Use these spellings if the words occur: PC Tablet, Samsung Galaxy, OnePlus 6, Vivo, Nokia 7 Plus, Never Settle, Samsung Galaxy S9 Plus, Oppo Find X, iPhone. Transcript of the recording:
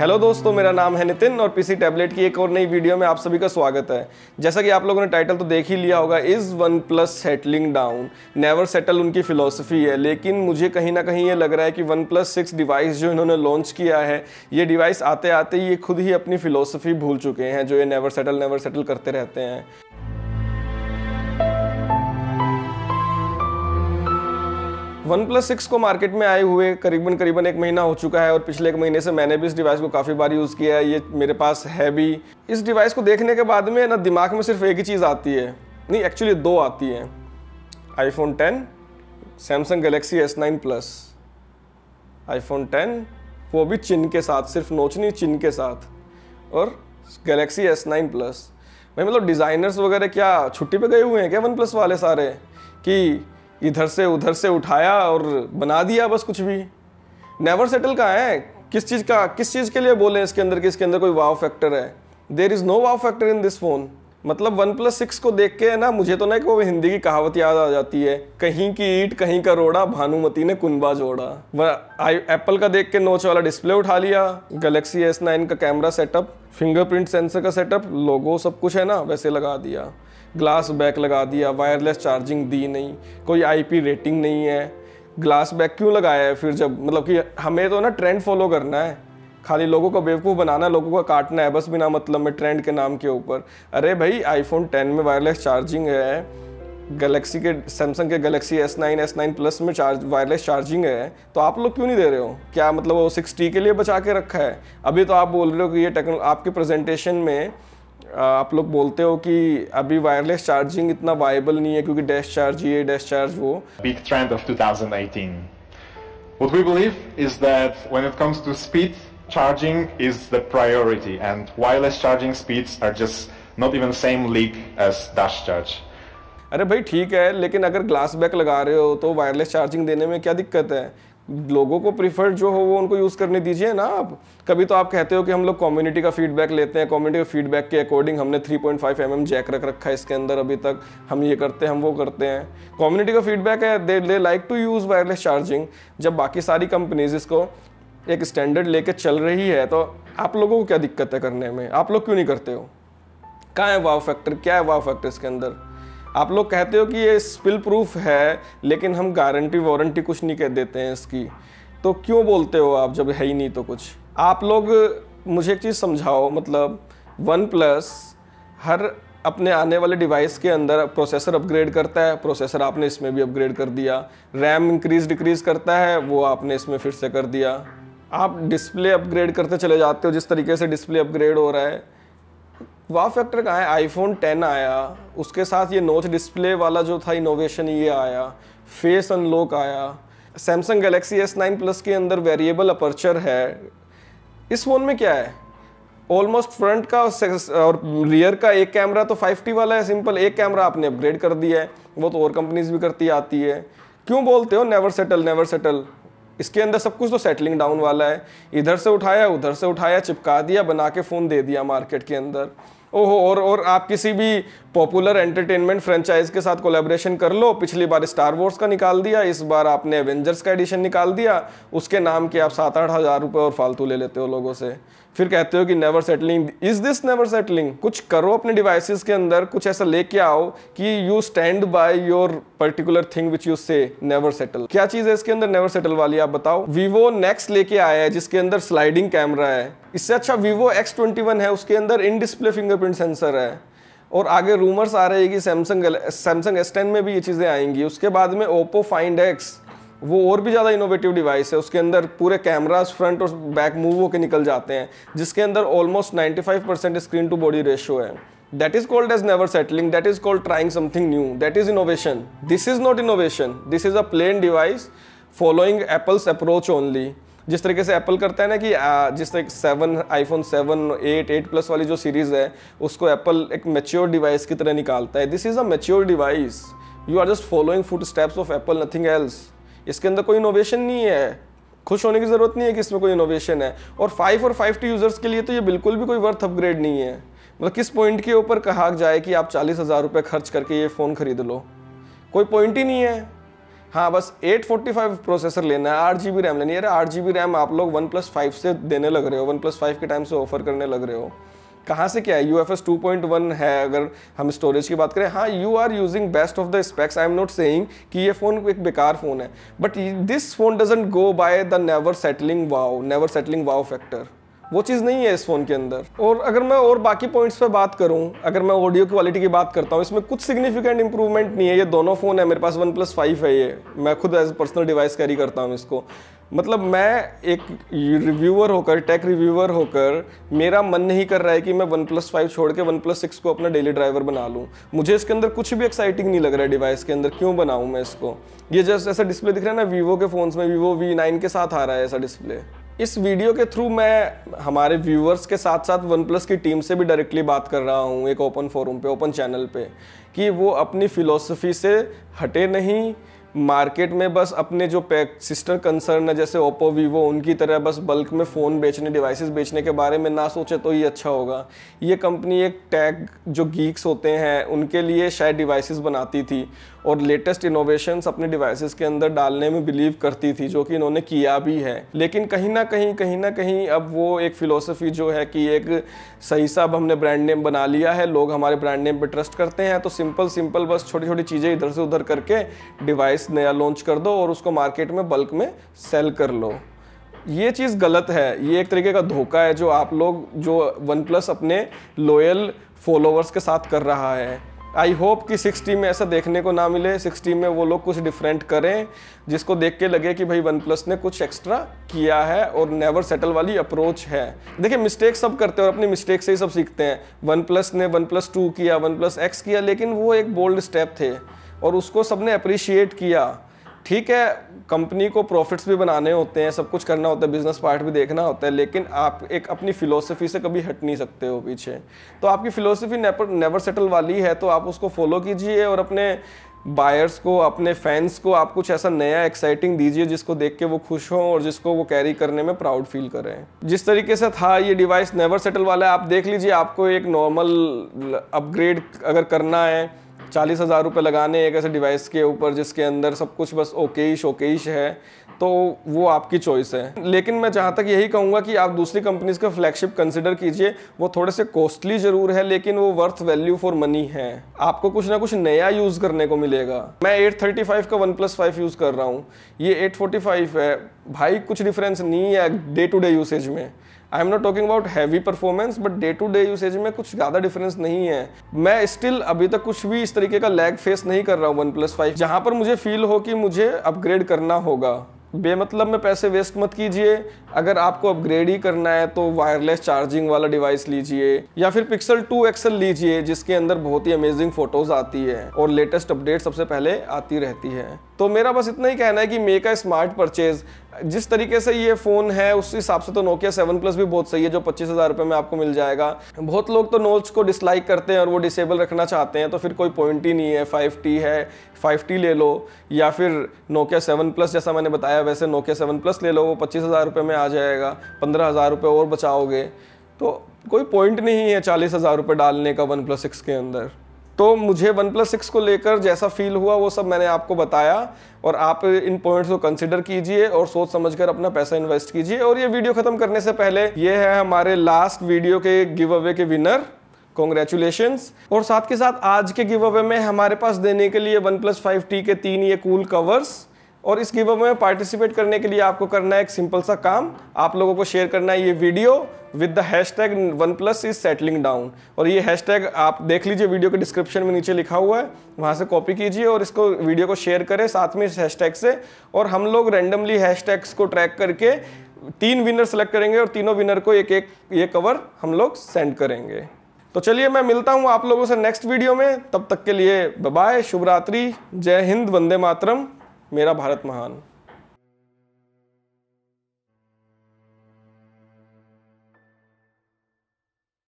Hello दोस्तों, मेरा नाम है नितिन और पीसी टैबलेट की एक और नई वीडियो में आप सभी का स्वागत है। जैसा कि आप लोगों ने टाइटल तो देख ही लिया होगा, is OnePlus settling down, never settle उनकी फ़िलॉसफी है। लेकिन मुझे कहीं ना कहीं ये लग रहा है कि वन प्लस 6 डिवाइस जो इन्होंने लॉन्च किया है, ये डिवाइस आते आते ये खुद ही अपनी फ़िलॉसफी भूल चुके हैं, जो ये नेवर सेटल करते रहते हैं। OnePlus 6 को मार्केट में आए हुए करीबन एक महीना हो चुका है और पिछले एक महीने से मैंने भी इस डिवाइस को काफ़ी बार यूज़ किया है, ये मेरे पास है भी। इस डिवाइस को देखने के बाद में ना दिमाग में सिर्फ एक ही चीज़ आती है, नहीं एक्चुअली दो आती है, iPhone 10, Samsung Galaxy S9 Plus। iPhone 10 वो भी चिन्ह के साथ, सिर्फ नोचनी चिन्ह के साथ, और Galaxy S9 Plus। भाई मतलब डिज़ाइनर्स वगैरह क्या छुट्टी पर गए हुए हैं क्या OnePlus वाले सारे, कि इधर से उधर से उठाया और बना दिया बस कुछ भी। नेवर सेटल का है, किस चीज़ के लिए बोले इसके अंदर कि इसके अंदर कोई वाव फैक्टर है। There is no wow factor in this phone. मतलब वन प्लस 6 को देख के ना मुझे तो ना कि वो हिंदी की कहावत याद आ जाती है, कहीं की ईट कहीं का रोड़ा, भानुमती ने कुनबा जोड़ा। एप्पल का देख के नोच वाला डिस्प्ले उठा लिया, गैलेक्सी S9 का कैमरा सेटअप, फिंगरप्रिंट सेंसर का सेटअप, लोगो सब कुछ है ना वैसे लगा दिया, ग्लास बैक लगा दिया, वायरलेस चार्जिंग दी नहीं, कोई IP रेटिंग नहीं है। ग्लास बैक क्यों लगाया है फिर, जब मतलब कि हमें तो ना ट्रेंड फॉलो करना है, खाली लोगों को बेवकूफ़ बनाना, लोगों का काटना है बस बिना मतलब में ट्रेंड के नाम के ऊपर। अरे भाई iPhone 10 में वायरलेस चार्जिंग है, गैलेक्सी के सैमसंग के गैलेक्सी S9 प्लस में वायरलेस चार्जिंग है, तो आप लोग क्यों नहीं दे रहे हो? क्या मतलब वो 6T के लिए बचा के रखा है? अभी तो आप बोल रहे हो कि ये आपके प्रेजेंटेशन में आप लोग बोलते हो कि अभी वायरलेस चार्जिंग इतना वायबल नहीं है क्योंकि डैश चार्ज ये डैश चार्ज वो। Big trend of 2018. What we believe is that when it comes to speed, charging is the priority, and wireless charging speeds are just not even same league as dash charge. अरे भाई ठीक है, लेकिन अगर glass back लगा रहे हो तो वायरलेस चार्जिंग देने में क्या दिक्कत है? लोगों को प्रीफर्ड जो हो वो उनको यूज़ करने दीजिए ना आप। कभी तो आप कहते हो कि हम लोग कम्युनिटी का फीडबैक लेते हैं, कम्युनिटी के फीडबैक के अकॉर्डिंग हमने 3.5 mm जैक रख रखा है इसके अंदर, अभी तक हम ये करते हैं हम वो करते हैं, कम्युनिटी का फीडबैक है। They like to use wireless charging. जब बाकी सारी कंपनीज इसको एक स्टैंडर्ड लेके चल रही है तो आप लोगों को क्या दिक्कत है करने में? आप लोग क्यों नहीं करते हो? कहाँ है वाव फैक्टर? क्या है वाव फैक्टर इसके अंदर? आप लोग कहते हो कि ये स्पिल प्रूफ है, लेकिन हम गारंटी वारंटी कुछ नहीं कह देते हैं इसकी, तो क्यों बोलते हो आप जब है ही नहीं तो कुछ? आप लोग मुझे एक चीज़ समझाओ, मतलब वन प्लस हर अपने आने वाले डिवाइस के अंदर प्रोसेसर अपग्रेड करता है, प्रोसेसर आपने इसमें भी अपग्रेड कर दिया, रैम इंक्रीज डिक्रीज़ करता है वो आपने इसमें फिर से कर दिया, आप डिस्प्ले अपग्रेड करते चले जाते हो जिस तरीके से डिस्प्ले अपग्रेड हो रहा है। वाह फैक्टर कहाँ है? आईफोन 10 आया, उसके साथ ये नोच डिस्प्ले वाला जो था इनोवेशन ये आया, फेस अनलॉक आया, सैमसंग गैलेक्सी S9 प्लस के अंदर वेरिएबल अपर्चर है। इस फ़ोन में क्या है? ऑलमोस्ट फ्रंट का और रियर का एक कैमरा तो 5T वाला है, सिंपल एक कैमरा आपने अपग्रेड कर दिया है, वो तो और कंपनीज भी करती आती है। क्यों बोलते हो नेवर सेटल नेवर सेटल? इसके अंदर सब कुछ तो सेटलिंग डाउन वाला है, इधर से उठाया उधर से उठाया, चिपका दिया बना के फ़ोन दे दिया मार्केट के अंदर। ओहो, और आप किसी भी पॉपुलर एंटरटेनमेंट फ्रेंचाइज के साथ कोलैबोरेशन कर लो, पिछली बार स्टार वॉर्स का निकाल दिया, इस बार आपने एवेंजर्स का एडिशन निकाल दिया, उसके नाम के आप 7-8 हज़ार रुपये और फालतू ले लेते हो लोगों से, फिर कहते हो कि never settling. Is this never settling? कुछ करो अपने डिवाइसेस के अंदर, कुछ ऐसा लेके आओ कि you stand by your particular thing which you say. Never settle क्या चीज़ है इसके अंदर नेवर सेटल वाली, आप बताओ। वीवो नेक्स्ट लेके आया है जिसके अंदर स्लाइडिंग कैमरा है, इससे अच्छा वीवो X21 है, उसके अंदर इन डिस्प्ले फिंगरप्रिंट सेंसर है, और आगे रूमर्स आ रहे हैं कि सैमसंग S10 में भी ये चीज़ें आएंगी। उसके बाद में Oppo Find X, वो और भी ज़्यादा इनोवेटिव डिवाइस है, उसके अंदर पूरे कैमरास फ्रंट और बैक मूव होकर निकल जाते हैं, जिसके अंदर almost 95% screen to body ratio है। That is called as never settling, that is called trying something new, that is innovation. This is not innovation, this is a plain device following Apple's approach only. जिस तरीके से Apple करता है ना कि जिस तरीके आईफोन 7, 8 प्लस वाली जो सीरीज़ है उसको एप्पल एक मैच्योर डिवाइस की तरह निकालता है। This is a mature device, you are just following footsteps of Apple, nothing else. इसके अंदर कोई इनोवेशन नहीं है, खुश होने की ज़रूरत नहीं है कि इसमें कोई इनोवेशन है। और 5T यूज़र्स के लिए तो ये बिल्कुल भी कोई वर्थ अपग्रेड नहीं है। मतलब किस पॉइंट के ऊपर कहा जाए कि आप 40,000 रुपये खर्च करके ये फ़ोन खरीद लो, कोई पॉइंट ही नहीं है। हाँ बस 845 प्रोसेसर लेना है, 8 GB रैम लेनी है। 8 GB रैम आप लोग OnePlus 5 से देने लग रहे हो, OnePlus 5 के टाइम से ऑफर करने लग रहे हो। कहाँ से क्या है? UFS 2.1 है अगर हम स्टोरेज की बात करें। हाँ, you are using best of the specs, I am not saying कि ये फ़ोन एक बेकार फ़ोन है, but this phone doesn't go by the never settling wow factor, वो चीज़ नहीं है इस फ़ोन के अंदर। और अगर मैं और बाकी पॉइंट्स पे बात करूँ, अगर मैं ऑडियो क्वालिटी की बात करता हूँ, इसमें कुछ सिग्निफिकेंट इंप्रूवमेंट नहीं है। ये दोनों फ़ोन है मेरे पास, OnePlus 5 है, ये मैं खुद एज पर्सनल डिवाइस कैरी करता हूँ इसको। मतलब मैं एक रिव्यूअर होकर, टेक रिव्यूअर होकर, मेरा मन नहीं कर रहा है कि मैं OnePlus 5 छोड़ के OnePlus 6 को अपना डेली ड्राइवर बना लूँ। मुझे इसके अंदर कुछ भी एक्साइटिंग नहीं लग रहा है डिवाइस के अंदर, क्यों बनाऊँ मैं इसको। ये जस्ट ऐसा डिस्प्ले दिख रहा है ना वीवो के फ़ोन्स में, वीवो V9 के साथ आ रहा है ऐसा डिस्प्ले। इस वीडियो के थ्रू मैं हमारे व्यूअर्स के साथ साथ OnePlus की टीम से भी डायरेक्टली बात कर रहा हूँ एक ओपन फोरम पे, ओपन चैनल पे, कि वो अपनी फ़िलोसफी से हटे नहीं, मार्केट में बस अपने जो सिस्टर कंसर्न है जैसे Oppo, Vivo, उनकी तरह बस बल्क में फ़ोन बेचने, डिवाइसेस बेचने के बारे में ना सोचे तो ये अच्छा होगा। ये कंपनी एक टैग जो गीक्स होते हैं उनके लिए शायद डिवाइसेस बनाती थी और लेटेस्ट इनोवेशंस अपने डिवाइसेस के अंदर डालने में बिलीव करती थी, जो कि इन्होंने किया भी है। लेकिन कहीं ना कहीं अब वो एक फ़िलोसफी जो है कि एक सही सा अब हमने ब्रांड नेम बना लिया है, लोग हमारे ब्रांड नेम पर ट्रस्ट करते हैं, तो सिंपल बस छोटी छोटी चीज़ें इधर से उधर करके डिवाइस नया लॉन्च कर दो और उसको मार्केट में बल्क में सेल कर लो। ये चीज़ गलत है, ये एक तरीके का धोखा है जो आप लोग, जो OnePlus अपने लॉयल फॉलोवर्स के साथ कर रहा है। आई होप कि 6T में ऐसा देखने को ना मिले, 6T में वो लोग कुछ डिफरेंट करें जिसको देख के लगे कि भाई OnePlus ने कुछ एक्स्ट्रा किया है और नेवर सेटल वाली अप्रोच है। देखिए, मिस्टेक सब करते हैं और अपनी मिस्टेक से ही सब सीखते हैं। OnePlus ने OnePlus 2 किया, OnePlus X किया, लेकिन वो एक बोल्ड स्टेप थे और उसको सबने अप्रिशिएट किया। ठीक है, कंपनी को प्रॉफिट्स भी बनाने होते हैं, सब कुछ करना होता है, बिजनेस पार्ट भी देखना होता है, लेकिन आप एक अपनी फ़िलोसफी से कभी हट नहीं सकते हो पीछे। तो आपकी फ़िलोसफी नेवर सेटल वाली है तो आप उसको फॉलो कीजिए और अपने बायर्स को, अपने फैंस को आप कुछ ऐसा नया एक्साइटिंग दीजिए जिसको देख के वो खुश हों और जिसको वो कैरी करने में प्राउड फील करें। जिस तरीके से था ये डिवाइस नेवर सेटल वाला है, आप देख लीजिए। आपको एक नॉर्मल अपग्रेड अगर करना है, 40,000 रुपये लगाने एक ऐसे डिवाइस के ऊपर जिसके अंदर सब कुछ बस ओकेश है, तो वो आपकी चॉइस है। लेकिन मैं जहाँ तक यही कहूँगा कि आप दूसरी कंपनीज़ का फ्लैगशिप कंसिडर कीजिए। वो थोड़े से कॉस्टली ज़रूर है लेकिन वो वर्थ वैल्यू फॉर मनी है। आपको कुछ ना कुछ नया यूज़ करने को मिलेगा। मैं 835 का OnePlus 5 यूज़ कर रहा हूँ, ये 845 है, भाई कुछ डिफरेंस नहीं है डे टू डे यूसेज में। I am not talking about heavy performance, but day to day usage में कुछ ज़्यादा डिफरेंस नहीं है। मैं स्टिल अभी तक कुछ भी इस तरीके का लैग फेस नहीं कर रहा हूँ OnePlus 5 जहाँ पर मुझे फील हो कि मुझे अपग्रेड करना होगा। बेमतलब में पैसे वेस्ट मत कीजिए। अगर आपको अपग्रेड ही करना है तो वायरलेस चार्जिंग वाला डिवाइस लीजिए या फिर पिक्सल 2 एक्सेल लीजिए जिसके अंदर बहुत ही अमेजिंग फोटोज आती है और लेटेस्ट अपडेट सबसे पहले आती रहती है। तो मेरा बस इतना ही कहना है कि मेक अ स्मार्ट परचेज। जिस तरीके से ये फ़ोन है उस हिसाब से तो Nokia 7 Plus भी बहुत सही है जो 25,000 रुपये में आपको मिल जाएगा। बहुत लोग तो नोट्स को डिसलाइक करते हैं और वो डिसेबल रखना चाहते हैं, तो फिर कोई पॉइंट ही नहीं है। 5T है, 5T ले लो या फिर Nokia 7 Plus जैसा मैंने बताया वैसे Nokia 7 Plus ले लो, वो 25,000 रुपये में आ जाएगा। 15,000 रुपये और बचाओगे, तो कोई पॉइंट नहीं है 40,000 रुपये डालने का OnePlus 6 के अंदर। तो मुझे OnePlus 6 को लेकर जैसा फील हुआ वो सब मैंने आपको बताया और आप इन पॉइंट्स को कंसिडर कीजिए और सोच समझकर अपना पैसा इन्वेस्ट कीजिए। और ये वीडियो ख़त्म करने से पहले, ये है हमारे लास्ट वीडियो के गिव अवे के विनर, कॉन्ग्रेचुलेशंस। और साथ के साथ आज के गिव अवे में हमारे पास देने के लिए OnePlus 5T के 3 ये कूल कवर्स। और इस गिव अवे में पार्टिसिपेट करने के लिए आपको करना है एक सिंपल सा काम, आप लोगों को शेयर करना है ये video with the hashtag OnePlus is settling down. और ये हैशटैग आप देख लीजिए, वीडियो के डिस्क्रिप्शन में नीचे लिखा हुआ है, वहाँ से कॉपी कीजिए और इसको वीडियो को शेयर करें साथ में इस हैशटैग से। और हम लोग रैंडमली हैशटैग्स को ट्रैक करके 3 विनर सेलेक्ट करेंगे और तीनों विनर को एक ये कवर हम लोग सेंड करेंगे। तो चलिए, मैं मिलता हूँ आप लोगों से नेक्स्ट वीडियो में। तब तक के लिए बाय, शुभ रात्रि, जय हिंद, वंदे मातरम, मेरा भारत महान।